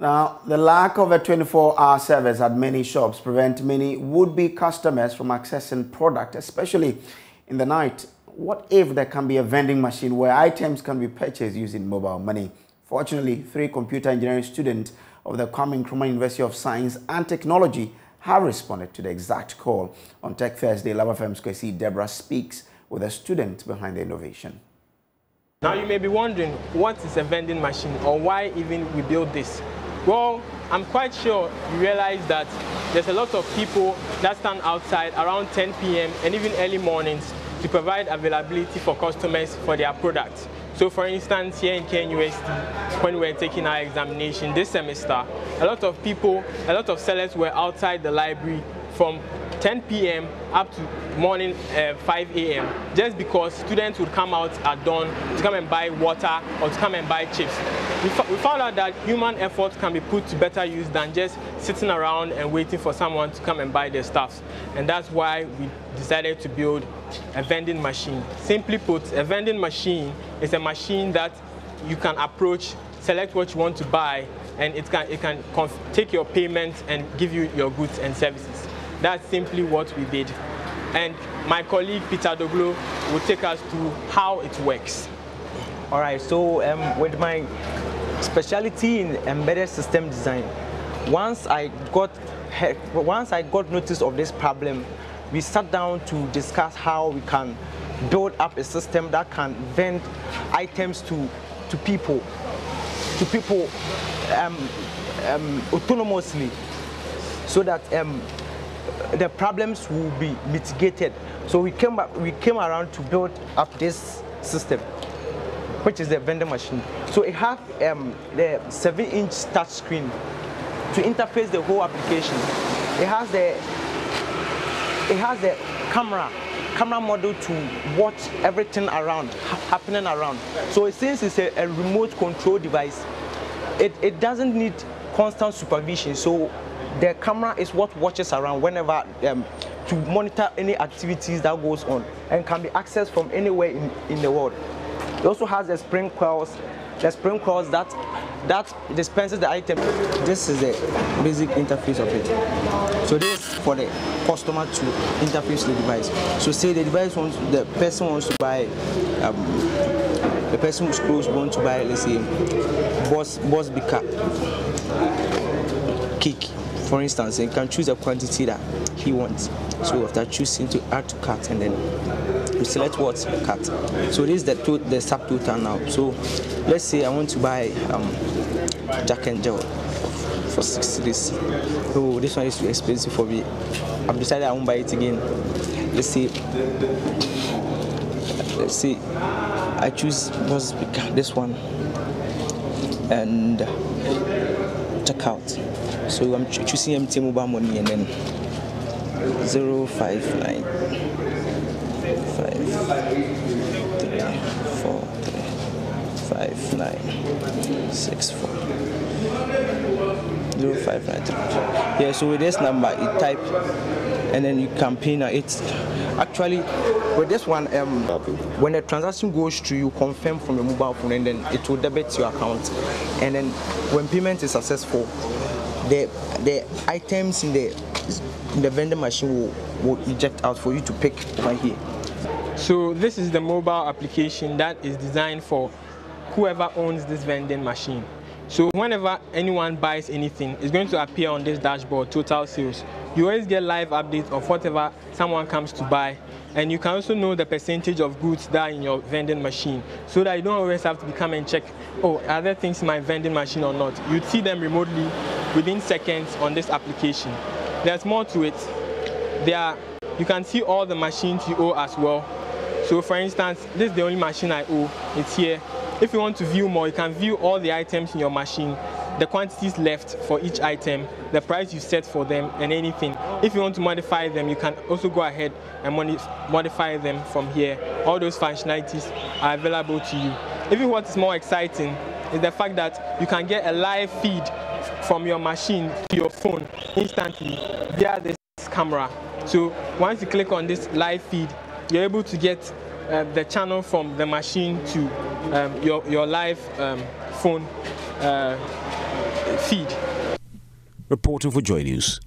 Now, the lack of a 24-hour service at many shops prevents many would-be customers from accessing product, especially in the night. What if there can be a vending machine where items can be purchased using mobile money? Fortunately, 3 computer engineering students of the Kwame Nkrumah University of Science and Technology have responded to the exact call. On Tech Thursday, Love FM's KC Deborah speaks with the students behind the innovation. Now, you may be wondering, what is a vending machine, or why even we build this? Well, I'm quite sure you realize that there's a lot of people that stand outside around 10 p.m. and even early mornings to provide availability for customers for their products. So for instance, here in KNUST, when we were taking our examination this semester, a lot of sellers were outside the library from 10 p.m. up to morning 5 a.m. just because students would come out at dawn to come and buy water or to come and buy chips. We found out that human effort can be put to better use than just sitting around and waiting for someone to come and buy their stuff. And that's why we decided to build a vending machine. Simply put, a vending machine is a machine that you can approach, select what you want to buy, and it can take your payment and give you your goods and services. That's simply what we did. And my colleague, Peter Doglo, will take us through how it works. All right, so with my specialty in embedded system design, once I got notice of this problem, we sat down to discuss how we can build up a system that can vend items to people autonomously, so that the problems will be mitigated. So we came around to build up this system, which is the vending machine. So it has the 7-inch touchscreen to interface the whole application. It has the camera model to watch everything around, happening around. So since it's a remote control device, it doesn't need constant supervision. So the camera is what watches around whenever to monitor any activities that goes on, and can be accessed from anywhere in the world. It also has the spring coils that dispenses the item. This is the basic interface of it. So this is for the customer to interface the device. So say the person wants to buy, let's say, boss bicker cake, for instance, and can choose a quantity that he wants. So after choosing to add to cart, and then you select what's cart. So this is the subtotal now. So let's say I want to buy Jack and Jill for 6 days. Oh, this one is too expensive for me. I've decided I won't buy it again. Let's see. I choose this one and check out. So I'm choosing MT Mobile Money, and then 05953435964 05933. Yeah, so with this number you type, and then you can pay. It's actually with this one, when the transaction goes through, you confirm from your mobile phone, and then it will debit your account. And then when payment is successful, the items in the vending machine will eject out for you to pick right here. So this is the mobile application that is designed for whoever owns this vending machine. So whenever anyone buys anything, it's going to appear on this dashboard, total sales. You always get live updates of whatever someone comes to buy. And you can also know the percentage of goods that are in your vending machine, so that you don't always have to come and check, oh, are there things in my vending machine or not? You see them remotely within seconds on this application. There's more to it. You can see all the machines you owe as well. So for instance, this is the only machine I owe. It's here. If you want to view more, you can view all the items in your machine, the quantities left for each item, the price you set for them, and anything. If you want to modify them, you can also go ahead and modify them from here. All those functionalities are available to you. Even what is more exciting is the fact that you can get a live feed from your machine to your phone instantly via this camera. So once you click on this live feed, you're able to get the channel from the machine to your live phone feed. Reporting for Joy News.